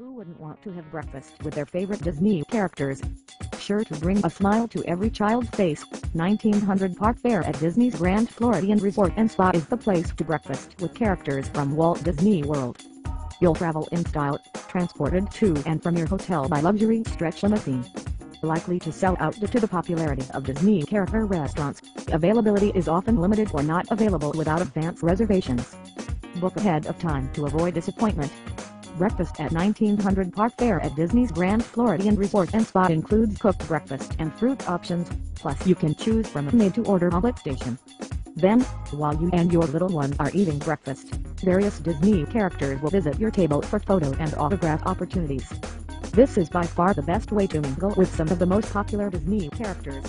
Who wouldn't want to have breakfast with their favorite Disney characters? Sure to bring a smile to every child's face, 1900 Park Fare at Disney's Grand Floridian Resort and Spa is the place to breakfast with characters from Walt Disney World. You'll travel in style, transported to and from your hotel by luxury stretch limousine. Likely to sell out due to the popularity of Disney character restaurants, availability is often limited or not available without advance reservations. Book ahead of time to avoid disappointment. Breakfast at 1900 Park Fare at Disney's Grand Floridian Resort and Spa includes cooked breakfast and fruit options, plus you can choose from a made-to-order outlet station. Then, while you and your little ones are eating breakfast, various Disney characters will visit your table for photo and autograph opportunities. This is by far the best way to mingle with some of the most popular Disney characters.